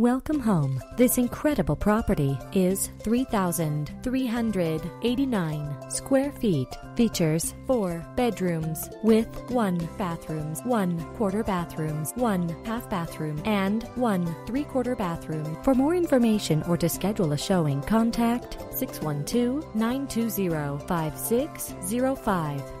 Welcome home. This incredible property is 3,389 square feet. Features 4 bedrooms with 1 bathroom, 1 quarter bathroom, 1 half bathroom, and 1 3/4 bathroom. For more information or to schedule a showing, contact 612-920-5605.